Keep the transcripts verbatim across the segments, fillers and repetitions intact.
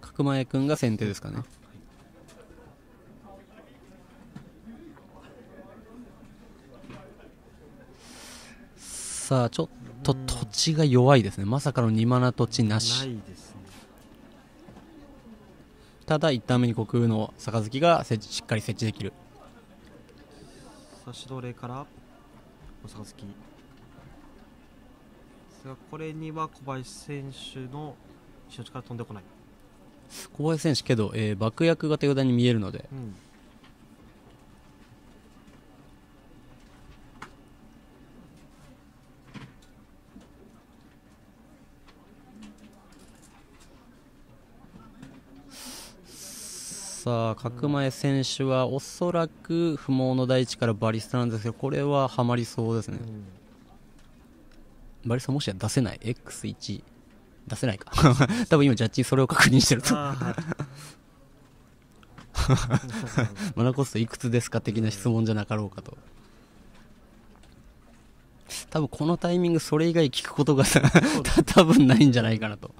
角前君が先手ですかね。さあちょっと土地が弱いですね。まさかのにマナ土地なし。ないですね。ただいちターン目に虚空の杯がしっかり設置できる。さあ指導例から杯ですが、これには小林選手の処置から飛んでこない。小林選手けど、えー、爆薬が手札に見えるので、うん、さあ角前選手はおそらく不毛の大地からバリスタなんですけど、これははまりそうですね、うん、バリスタもしや出せない エックスワン 出せないか多分今ジャッジそれを確認してるとマナコストいくつですか的な質問じゃなかろうかと。多分このタイミングそれ以外聞くことが多分ないんじゃないかなと。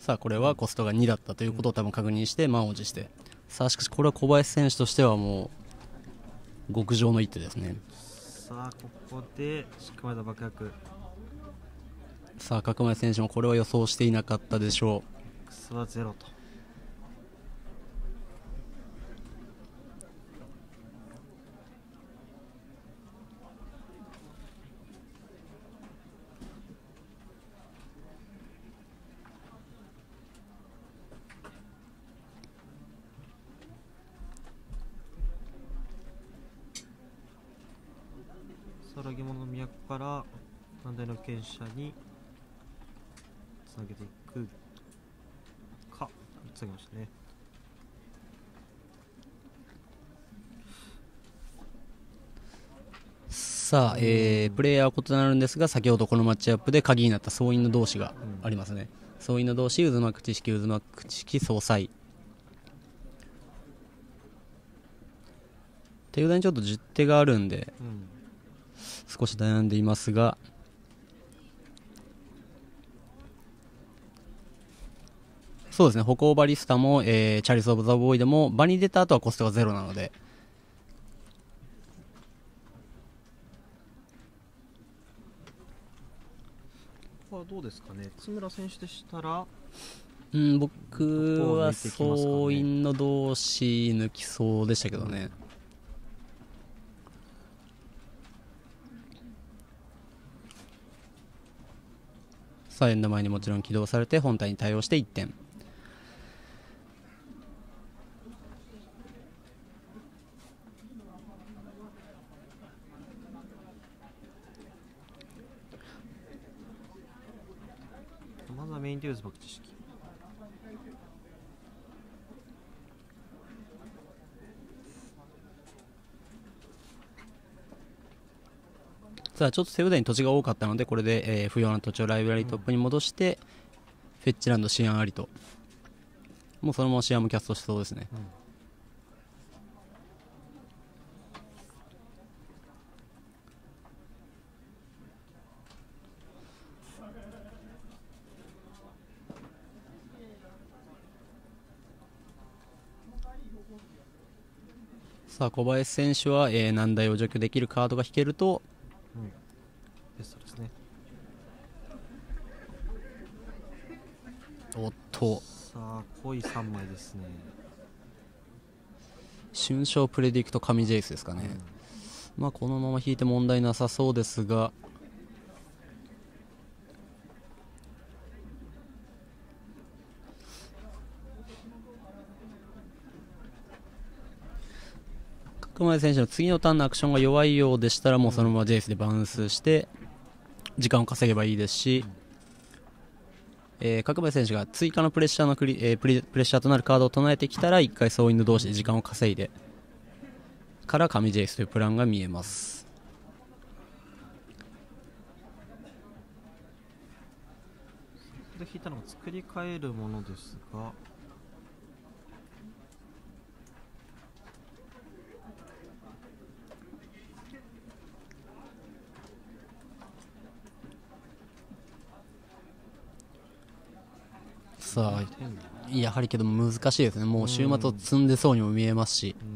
さあこれはコストがにだったということを多分確認して満を持して、さあしかしこれは小林選手としてはもう極上の一手ですね。さあここで仕組まれた爆薬。さあ角前選手もこれは予想していなかったでしょう。 X はゼロと。荒木物の都から反対の権者につなげていくか。つなげましたね。さあ、えー、プレイヤーは異なるんですが、先ほどこのマッチアップで鍵になった総員の同士がありますね。うん、総員の同士、渦巻く知識、渦巻く知識総裁。手札にちょっと十手があるんで、うん、少し悩んでいますが、そうですね、歩行バリスタも、えー、チャリス・オブ・ザ・ボーイでも場に出た後はコストがゼロなので、ここはどうですかね、津村選手でしたら、うん、僕は総員の同士抜きそうでしたけどね。うん、さあエンド前にもちろん起動されて本体に対応していってん。まずはメインデューズ爆知識。さあちょっと手札に土地が多かったので、これで、えー、不要な土地をライブラリトップに戻して、うん、フェッチランドシアンありと、もうそのままシアンもキャストしそうですね、うん、さあ小林選手は、えー、難題を除去できるカードが引けるとベストですね。おっと、さあ濃いさんまいですね。瞬勝プレディクト神ジェイスですかね、うん、まあこのまま引いて問題なさそうですが、角前選手の次のターンのアクションが弱いようでしたら、もうそのままジェイスでバウンスして時間を稼げばいいですし、えー、角前選手が追加のプレッシャーのクリ、えー、プレッシャーとなるカードを唱えてきたらいっかい総員の同士で時間を稼いでから神ジェイスというプランが見えます。で引いたのを作り変えるものですが、さ、やはりけど難しいですね。もう週末を積んでそうにも見えますし、うんう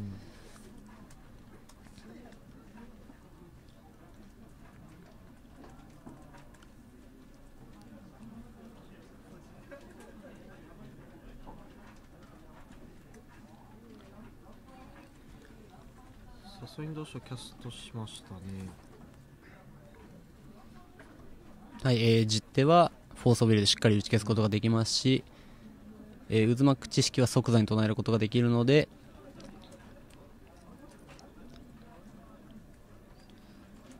ん、サソリン同士をキャストしましたね。はい、えー、実手はフォースオビルでしっかり打ち消すことができますし、えー、渦巻く知識は即座に唱えることができるので、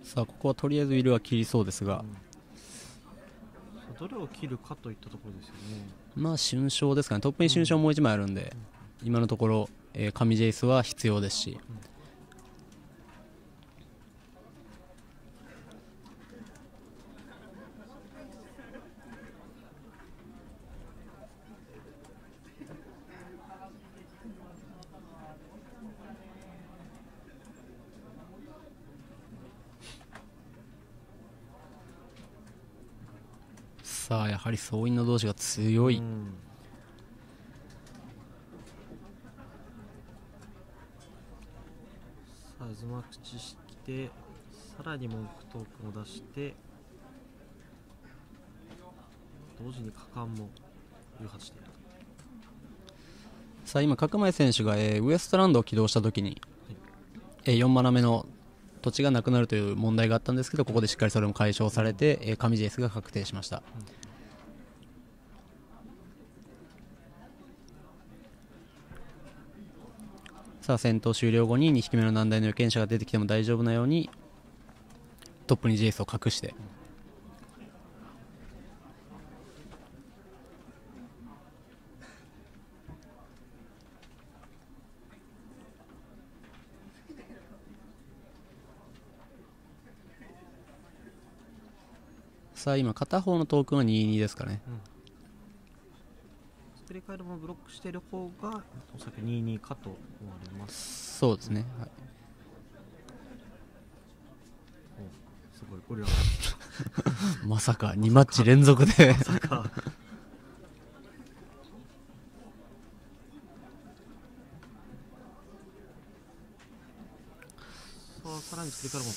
さあここはとりあえずウィルは切りそうですが、うん、どれを切るかといったところですよね。まあ瞬勝ですかね。トップに瞬勝もういちまいあるんで、うん、今のところ、えー、神ジェイスは必要ですし、うん、さあやはり総員の同士が強い、うん、さあ渦巻く知識でさらに文句トークも出して同時に果敢も誘発している。さあ今角前選手が、えー、ウエストランドを起動したときに、はい、えー、よんマナ目の土地がなくなるという問題があったんですけど、ここでしっかりそれも解消されて、えー、神ジェイスが確定しました、うん、さあ戦闘終了後ににひきめの難題の予見者が出てきても大丈夫なようにトップにジェイスを隠して、さあ今片方のトークンはにたいにですかね、うん、作り替えるもブロックしている方がおそらくにたいにかと思われます。そうですね、はい、おすごいゴリラまさかにマッチ連続でまさか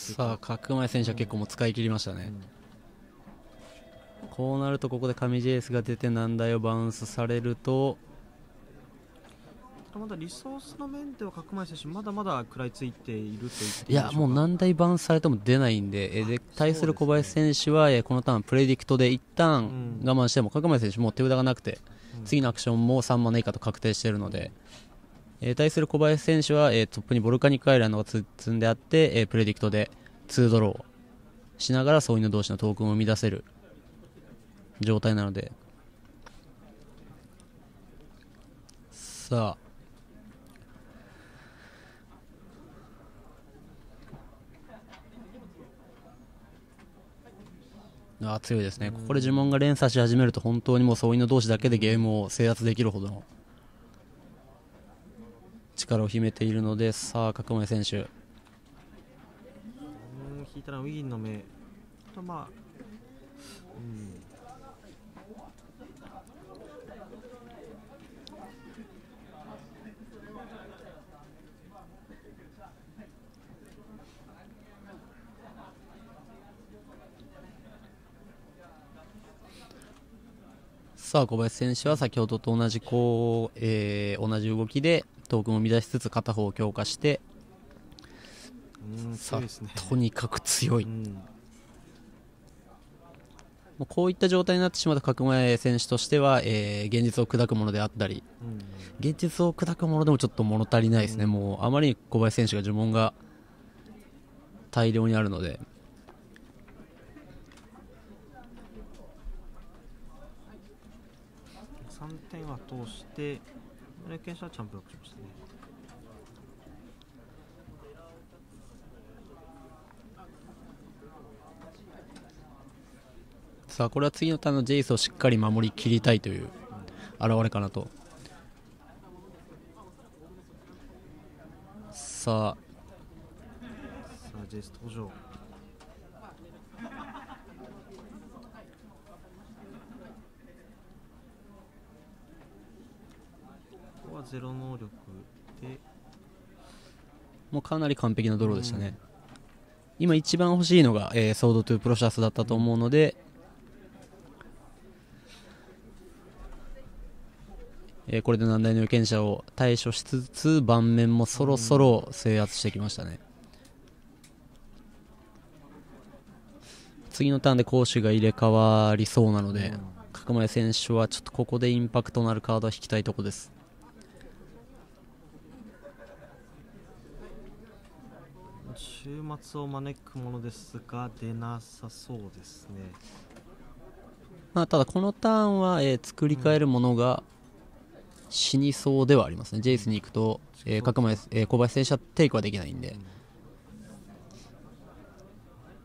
さあ角前選手は結構もう使い切りましたね、うんうん、こうなるとここで神ジェイスが出て難題をバウンスされると、まだリソースの面では角前選手まだまだ食らいついていると言っていいでしょうか。いやもう難題バウンスされても出ないんで、で対する小林選手は、ね、このターンプレディクトで一旦我慢しても、うん、角前選手もう手札がなくて、うん、次のアクションもさんマネ以下と確定しているので、えー、対する小林選手は、えー、トップにボルカニックアイランドが積んであって、えー、プレディクトでツードローしながら総員の同士のトークンを生み出せる状態なので、さああー強いですね。ここで呪文が連鎖し始めると本当にもう総員の同士だけでゲームを制圧できるほどの力を秘めているので、さあ角前選手引いたらウィーンの目と、まあうんさあ小林選手は先ほどと同じこう、えー、同じ動きでトークンを生み出しつつ片方を強化して、さあとにかく強い、うん、もうこういった状態になってしまった角前選手としては、えー、現実を砕くものであったり、うん、現実を砕くものでもちょっと物足りないですね、うん、もうあまりに小林選手が呪文が大量にあるので。さんてんは通して、有権者はチャンプロックしましたね。さあこれは次のターンのジェイスをしっかり守りきりたいという表れかなと。さあさあジェイス登場。ゼロ能力でもうかなり完璧なドローでしたね、うん、今一番欲しいのが、えー、ソードトゥプロシャスだったと思うので、えー、これで難題の有権者を対処しつつ盤面もそろそろ制圧してきましたね、うん、次のターンで攻守が入れ替わりそうなので、うん、角前選手はちょっとここでインパクトのあるカードは引きたいとこです。終末を招くものですが出なさそうですね。まあただこのターンは、えー、作り変えるものが、うん死にそうではありますね。ジェイスに行くと、えー角前えー、小林選手はテイクはできないんで、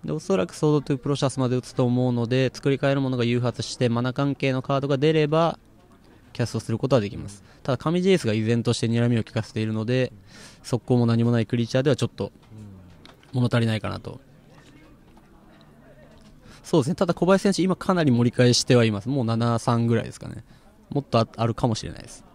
うん、でおそらくソードトゥプロシャスまで打つと思うので作り変えるものが誘発してマナ関係のカードが出ればキャストすることはできます、うん、ただ上ジェイスが依然として睨みを利かせているので、うん、速攻も何もないクリーチャーではちょっと物足りないかなと、うん、そうですね。ただ小林選手今かなり盛り返してはいます。もう ななたいさん ぐらいですかね。もっと あ, あるかもしれないです。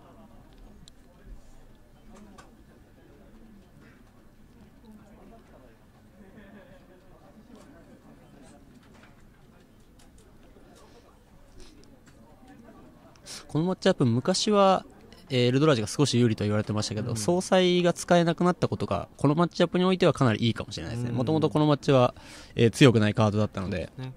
このマッチアップ昔は、えー、エルドラージが少し有利と言われてましたけど、うん、総裁が使えなくなったことがこのマッチアップにおいてはかなりいいかもしれないですね。もともとこのマッチは、えー、強くないカードだったので、ね、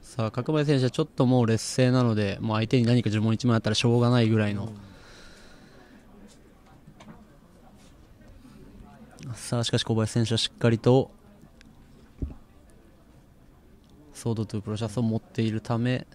さあ角前選手はちょっともう劣勢なのでもう相手に何か呪文いちまいあったらしょうがないぐらいの、うん、さあしかし小林選手はしっかりとソードトゥプロシャスを持っているため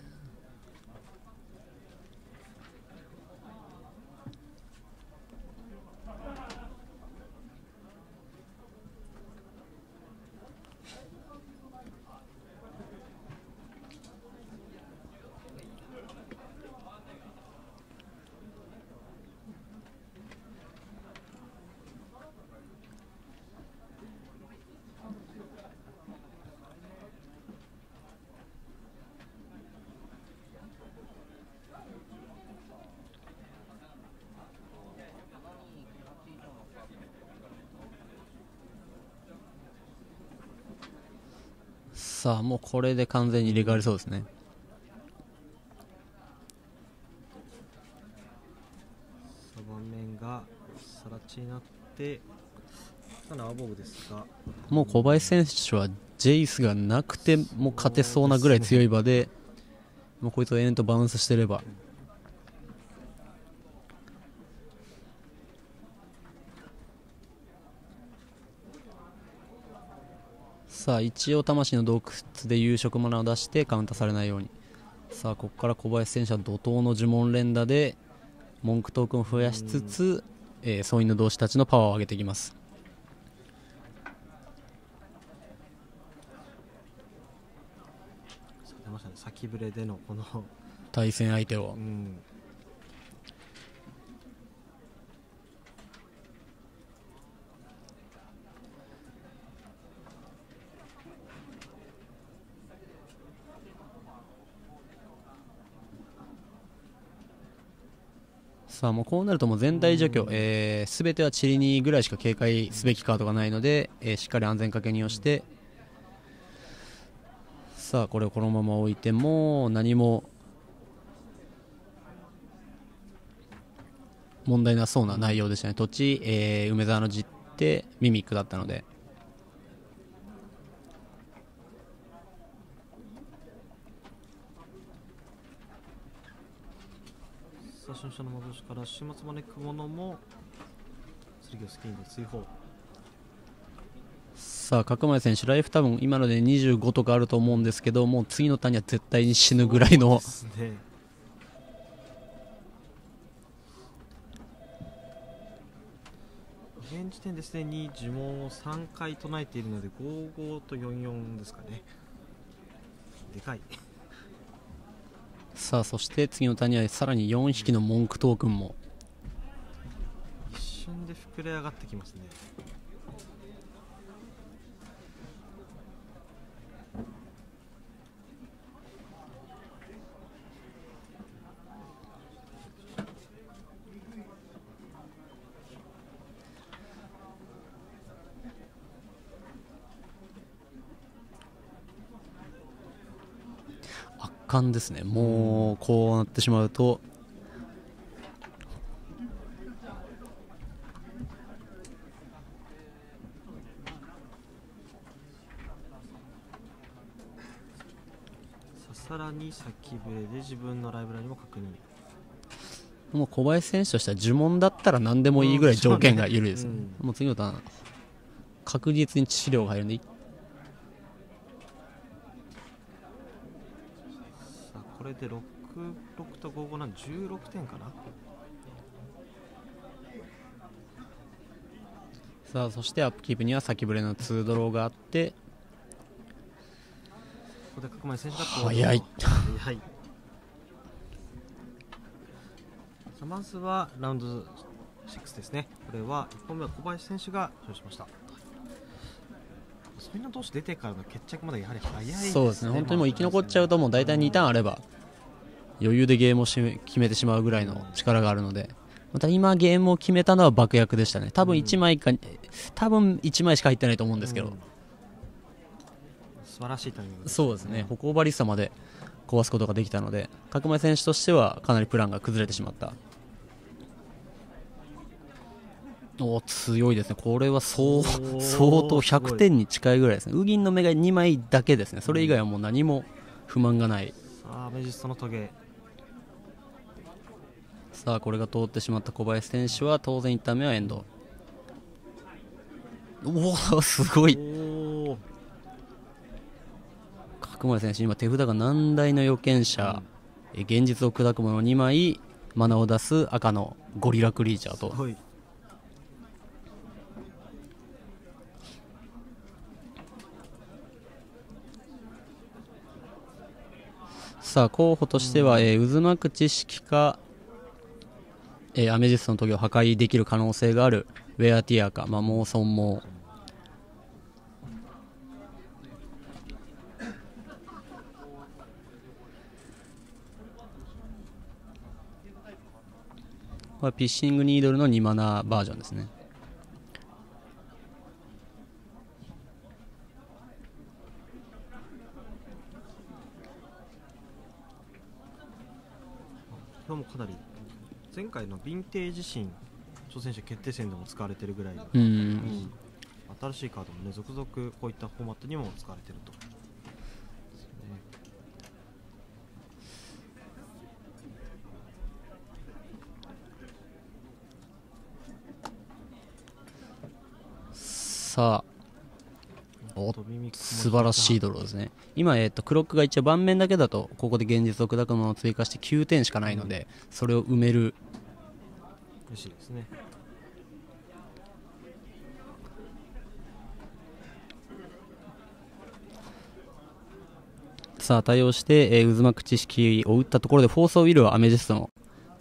さあもうこれで完全に入れ替わりそうですね。盤面がさら地になってただアボブですが、もう小林選手はジェイスがなくても勝てそうなぐらい強い場で、もうこいつを延々とバウンスしてればさあ一応魂の洞窟で夕食マナーを出してカウンターされないように。さあここから小林選手は怒涛の呪文連打で文句トークンを増やしつつ、えー、総員の同士たちのパワーを上げていきます。出ましたね、先ぶれでのこの対戦相手を、うん、さあもうこうなるともう全体除去、えー、全てはチリにぐらいしか警戒すべきカードがないので、えー、しっかり安全確認をして、うん、さあこれをこのまま置いても何も問題なそうな内容でしたね。土地、えー、梅沢の実ってミミックだったので、初心者の幻から始末招くものも剣をスキンで追放。さあ角前選手ライフ多分今のでにじゅうごとかあると思うんですけど、もう次のターンには絶対に死ぬぐらいの、ね、現時点ですでに呪文をさんかい唱えているのでごじゅうごとよんじゅうよんですかね。でかい。さあそして次の谷はさらによんひきの文句トークンも一瞬で膨れ上がってきますね。圧巻ですね。もうこうなってしまうとさらに先笛で自分のライブラリも確認。もう小林選手としては呪文だったら何でもいいぐらい条件が緩いです、ね。うん、もう次のターン確実に致死量が入るんで。さあこれでろく、ろくとご、ごなんでじゅうろくてんかな。さあそしてアップキープには先ぶれのツードローがあって。ここで角前選手が早い早い。まずはラウンドろくですね。これはいっぽんめは小林選手が勝利しました。それの同士出てからの決着までやはり早いですね。そうですね、本当にもう生き残っちゃうともう大体にターンあれば余裕でゲームをし決めてしまうぐらいの力があるので、また今ゲームを決めたのは爆薬でしたね。多分いちまいか、うん、多分いちまいしか入ってないと思うんですけど、うん、素晴らしいタイミングですね。そうですね、歩行バリスタまで壊すことができたので、角前選手としてはかなりプランが崩れてしまった。お強いですね、これは相当ひゃくてんに近いぐらいですね。ウギンの目がにまいだけですね、それ以外はもう何も不満がない。さあメジストのトゲ、さあこれが通ってしまった小林選手は当然いちターンめはエンド。おおすごい、角前選手、今手札が難題の予見者、うん、現実を砕くものにまい、マナを出す赤のゴリラクリーチャーと、さあ候補としては、うん、えー、渦巻く知識か、えー、アメジストの棘を破壊できる可能性があるウェアティアか、まあ、モーソンも。ピッシングニードルのにマナーバージョンですね。今日もかなり前回のヴィンテージシーン挑戦者決定戦でも使われているぐらいの、うん、新しいカードも、ね、続々こういったフォーマットにも使われていると。さあお素晴らしいドローですね。今、えー、とクロックが一応盤面だけだとここで現実を砕くものを追加してきゅうてんしかないので、うん、それを埋める。嬉しいですね。さあ対応して、えー、渦巻く知識を打ったところでフォース・オブ・ウィルはアメジストの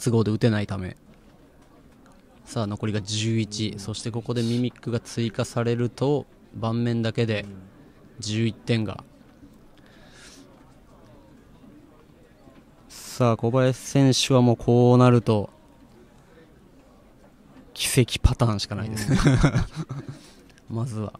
都合で打てないため、さあ残りがじゅういち、うん、そしてここでミミックが追加されると盤面だけでじゅういってんが、うん、さあ小林選手はもうこうなると奇跡パターンしかないですね、うん、まずは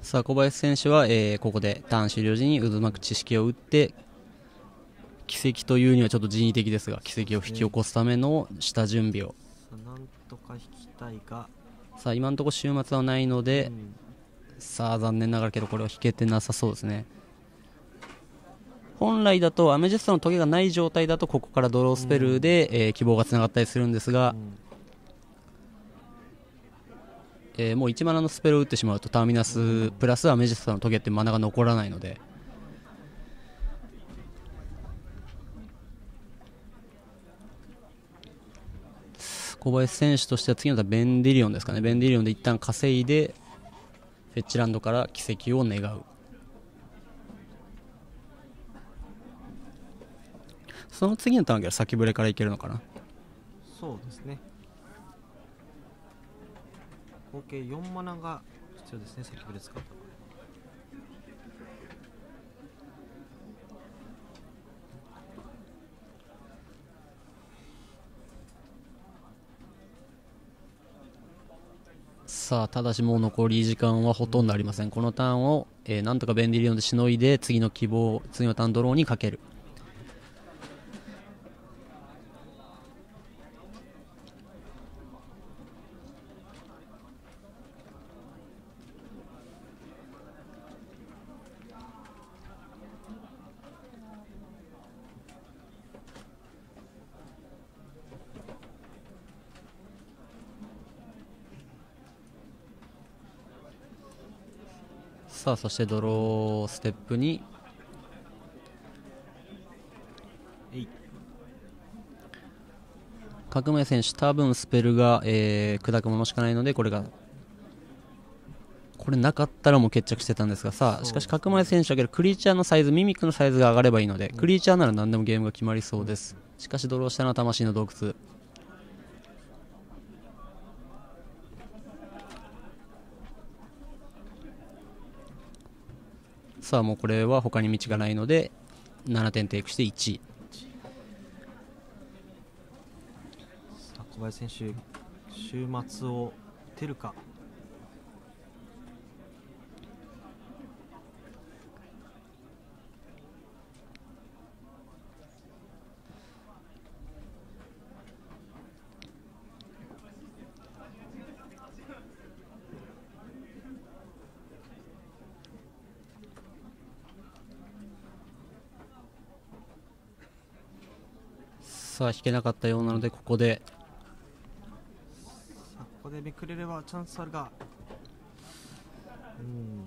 さあ小林選手は、えー、ここでターン終了時に渦巻く知識を打って奇跡というにはちょっと人為的ですが奇跡を引き起こすための下準備を、なんとか引きたいが、さあ今のところ終末はないので、うん、さあ残念ながらけどこれは引けてなさそうですね。本来だとアメジストのトゲがない状態だとここからドロースペルで、うん、えー、希望がつながったりするんですが、うん、えー、もういちマナのスペルを打ってしまうとターミナスプラスアメジストのトゲってマナが残らないので、小林選手としては次のはベンディリオンですかね。ベンディリオンで一旦稼いでフェッチランドから奇跡を願う。その次のターンが先ブレからいけるのかな。そうですね。合計よんマナが必要ですね、先ブレ使うと。さあ、ただしもう残り時間はほとんどありません。このターンを、えー、なんとかベンディリオンでしのいで次の希望、次のターンドローにかける。さあ、そしてドローステップに角名選手、多分スペルが、えー、砕くものしかないので、これがこれなかったらもう決着してたんですが、さあしかし角名選手だけどクリーチャーのサイズ、ミミックのサイズが上がればいいので、クリーチャーなら何でもゲームが決まりそうです。しかしドローしたのは魂の洞窟。さあ、もうこれは他に道がないのでななてんテイクしていちい。さあ小林選手、週末を打てるか。さあ、引けなかったようなので、ここでさあここでめくれればチャンスあるが、うん、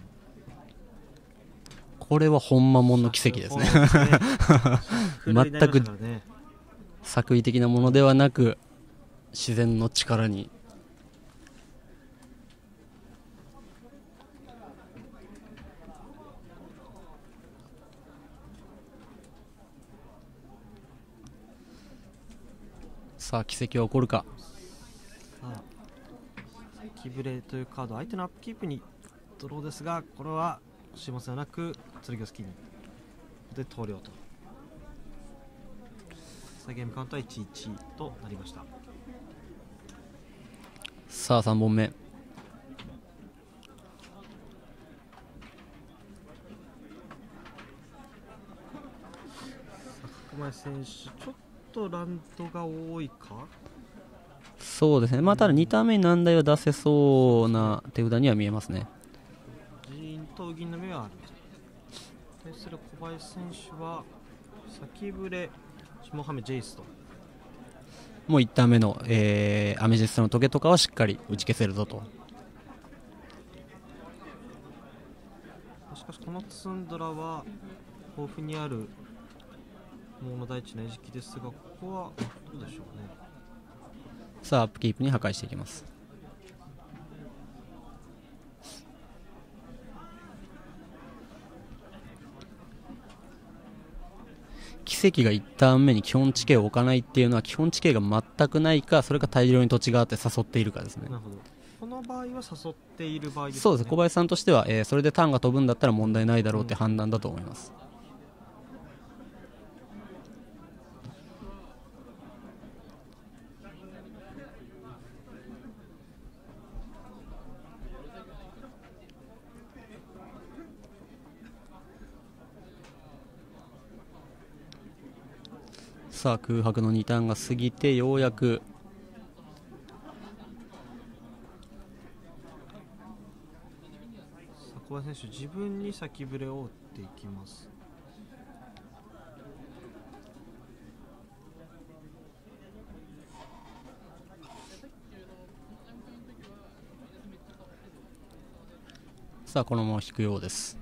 これはほんまもんの奇跡ですね。全く作為的なものではなく自然の力に。さあ、奇跡は起こるか。さあ、キブレというカード、相手のアップキープにドローですが、これは島さんなく剣をスキーにで投了と。さあ、ゲームカウントは いちたいいち となりました。さあ、さんぼんめ。角前選手、ちょっとちょっとランドが多いか。そうですね、まあ、ただにターン目に難題を出せそうな手札には見えますね。銀と銀の目はある。対する小林選手は先ぶれ下ハメジェイスと、もういちターン目の、えー、アメジストのトゲとかはしっかり打ち消せるぞと。しかしこのツンドラは豊富にある桃大地の餌食ですが、ここはどうでしょうね。さあ、アップキープに破壊していきます。奇跡がいちターン目に基本地形を置かないっていうのは、基本地形が全くないか、それか大量に土地があって誘っているかですね。なるほど。この場合は誘っている場合ですね。そうです。小林さんとしては、えー、それでターンが飛ぶんだったら問題ないだろうって判断だと思います。うん、さあ、空白のにターンが過ぎてようやく小林選手、自分に先ぶれを打っていきます。さあ、このまま引くようです。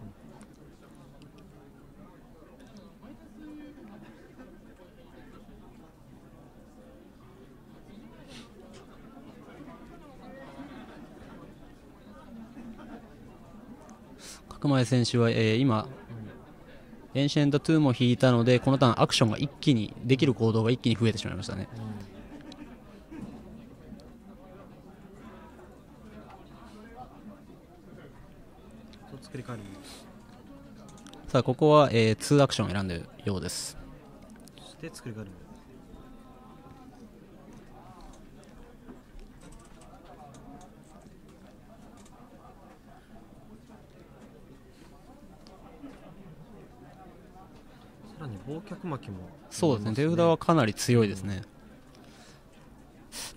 角前選手は、えー、今エンシェントにも引いたので、このターンアクションが一気にできる行動が一気に増えてしまいましたね。さあここは、えー、にアクションを選んでいるようです。そして作り変えるさらに忘却巻きも、ね、そうですね、手札はかなり強いですね、うん、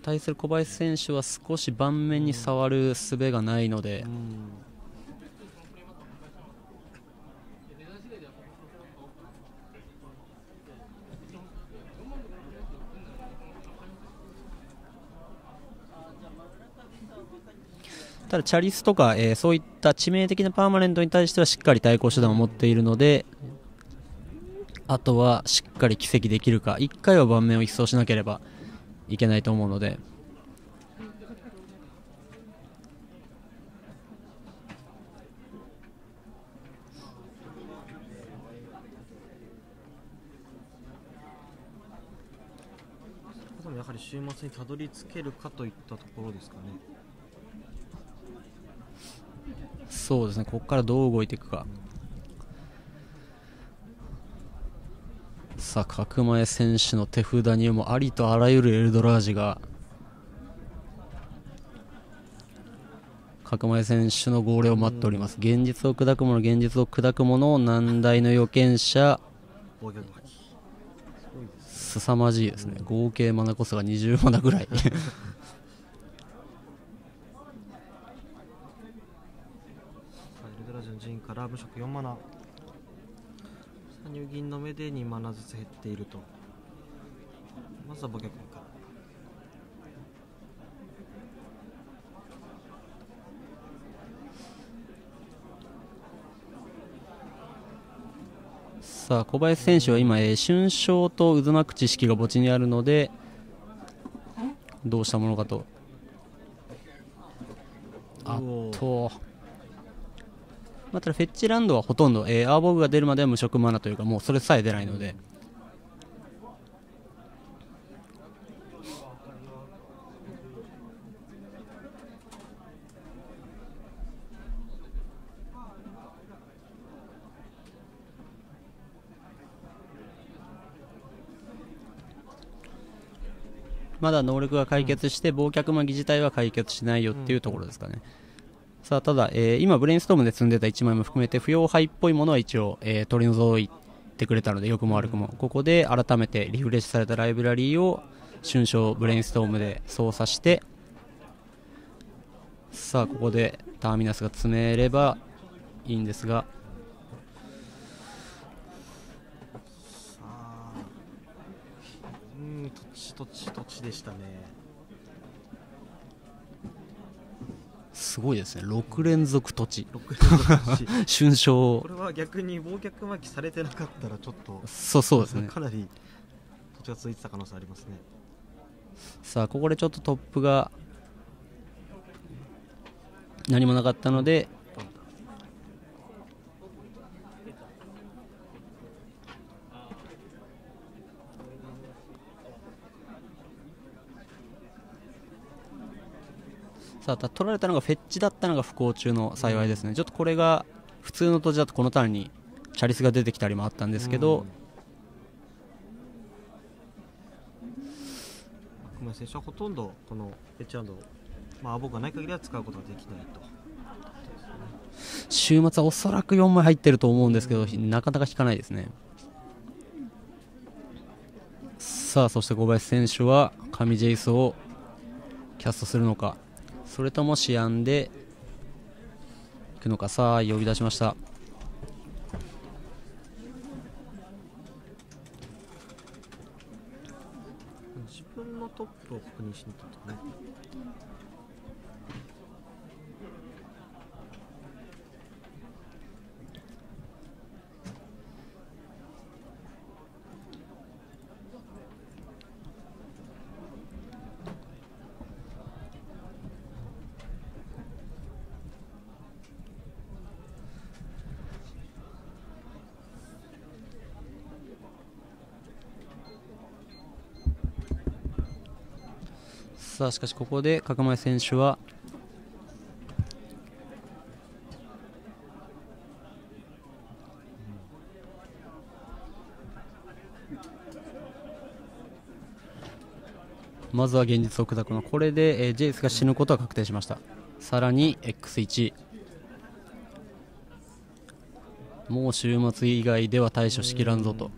対する小林選手は少し盤面に触る術がないので、うんうん、ただチャリスとか、えー、そういった致命的なパーマネントに対してはしっかり対抗手段を持っているので、あとはしっかり奇跡できるか、いっかいは盤面を一掃しなければいけないと思うので、やはり週末にたどり着けるかといったところですかね。そうですね、ここからどう動いていくか。さあ角前選手の手札にもありとあらゆるエルドラージが、角前選手の号令を待っております。現実を砕くもの、現実を砕くもの、難題の予見者、すさまじいですね。合計マナこそがにじゅうマナぐらいから無色よんマナ、乳銀の目でにマナずつ減っていると。まずはボケコンから、さあ小林選手は今、えー、春章と渦巻く知識が墓地にあるので、どうしたものかと。あとまたフェッチランドはほとんど、えー、アーボーグが出るまでは無色マナというか、もうそれさえ出ないので、まだ能力が解決して、うん、忘却マギ自体は解決しないよっていうところですかね。さあただ、えー、今ブレインストームで積んでたいちまいも含めて不要牌っぽいものは一応、えー、取り除いてくれたので、良くも悪くもここで改めてリフレッシュされたライブラリーを瞬鐘ブレインストームで操作して、さあここでターミナスが詰めればいいんですが、さあうん、とちとちとちでしたね。すごいですね、ろく連続土地瞬章これは逆に忘却巻きされてなかったらちょっと、そうそうですね、かなり土地が続いてた可能性ありますね。さあここでちょっとトップが何もなかったので、さあ取られたのがフェッチだったのが不幸中の幸いですね、うん、ちょっとこれが普通の土地だとこのターンにチャリスが出てきたりもあったんですけど、角前選手はほとんどこのフェッチランドを、まあ、僕がない限りは使うことができないと。週末はおそらくよんまい入ってると思うんですけど、うん、なかなか引かないですね。さあそして小林選手は神ジェイスをキャストするのか、それともシアンでいくのか。さあ呼び出しました。自分のトップを確認しに行ったとね。。しかしここで角前選手はまずは現実を砕くの。これで、えー、ジェイスが死ぬことは確定しました。さらに エックスワン もう週末以外では対処しきらんぞと。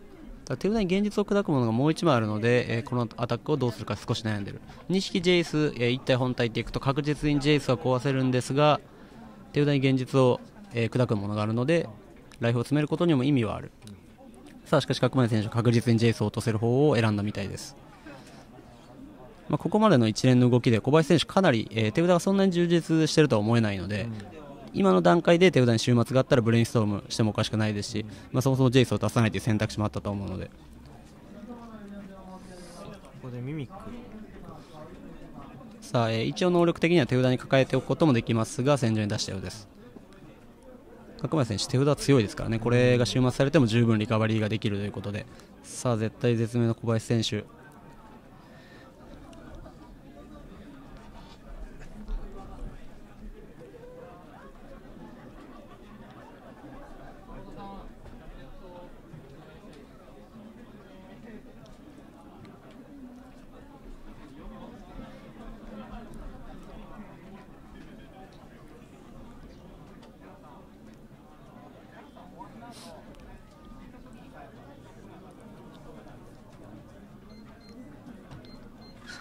だ手札に現実を砕くものがもういち枚あるので、えー、このアタックをどうするか少し悩んでる。にひきジェイス、えー、いち体本体っていくと確実にジェイスは壊せるんですが、手札に現実を、えー、砕くものがあるのでライフを詰めることにも意味はある。さあしかし角前選手は確実にジェイスを落とせる方を選んだみたいです。まあここまでの一連の動きで小林選手かなり、えー、手札がそんなに充実しているとは思えないので、今の段階で手札に終末があったらブレインストームしてもおかしくないですし、まあ、そもそもジェイスを出さないという選択肢もあったと思うので、ここでミミックさあ、えー、一応能力的には手札に抱えておくこともできますが戦場に出したようです。角前選手手札は強いですからね。これが終末されても十分リカバリーができるということで、さあ絶対絶命の小林選手、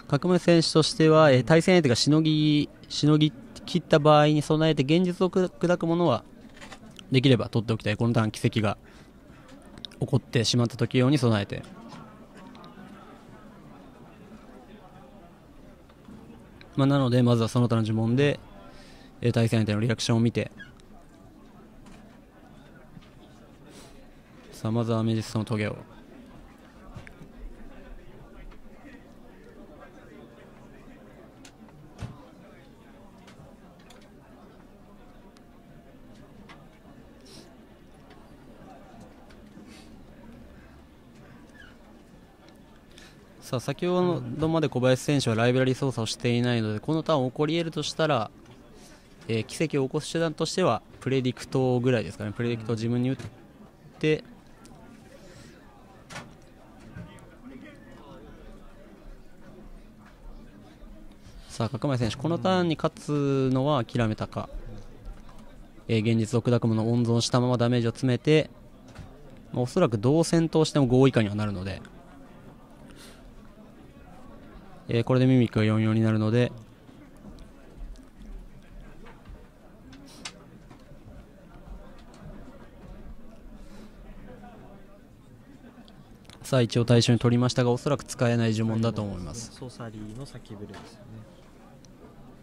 角前選手としては、えー、対戦相手がしのぎしのぎ切った場合に備えて現実を砕くものはできれば取っておきたい。このターン奇跡が起こってしまった時用に備えて、まあ、なのでまずはその他の呪文で、えー、対戦相手のリアクションを見て、さあまずはアメジストのトゲを。さあ先ほどまで小林選手はライブラリー操作をしていないので、このターン起こり得るとしたら、えー、奇跡を起こす手段としてはプレディクトぐらいですかね。プレディクトを自分に打って、うん、さあ角前選手このターンに勝つのは諦めたか、えー、現実を砕くものを温存したままダメージを詰めて、まあ、おそらくどう戦闘してもご以下にはなるので、えー、これでミミックがよんよんになるので、さあ一応対象に取りましたがおそらく使えない呪文だと思います。ソーサリーの先ぶれですね。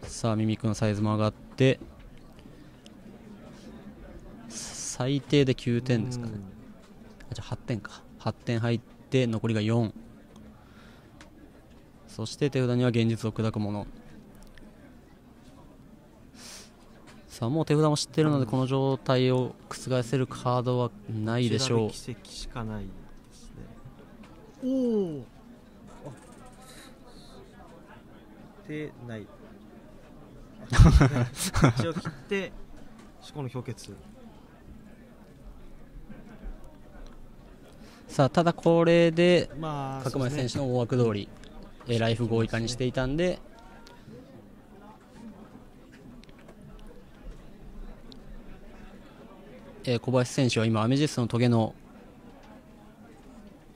さあミミックのサイズも上がって最低できゅうてんですかね。あ、じゃあはってんか。はってん入って残りがよん。そして手札には現実を砕くもの。さあもう手札も知っているのでこの状態を覆せるカードはないでしょう。奇跡しかないですね。おお。でない。一応切って思考の氷結。さあただこれで角前選手の大枠通り。ライフご以下にしていたんで、えー、小林選手は今アメジストのトゲの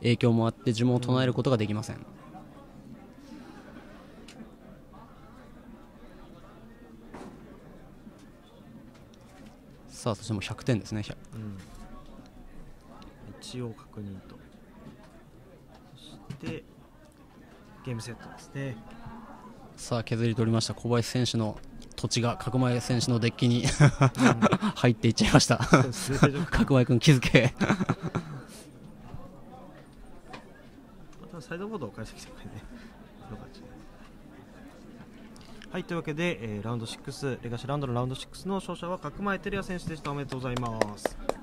影響もあって呪文を唱えることができません。うん、さあそしてもうひゃくてんですね。うん、一応確認と、そしてゲームセットですね。さあ削り取りました。小林選手の土地が角前選手のデッキに入っていっちゃいました。角前君気づけ。サイドボードを返してきてもいいね。はい、というわけで、えー、ラウンドろくレガシーラウンドのラウンドろくの勝者は角前照也選手でした。おめでとうございます。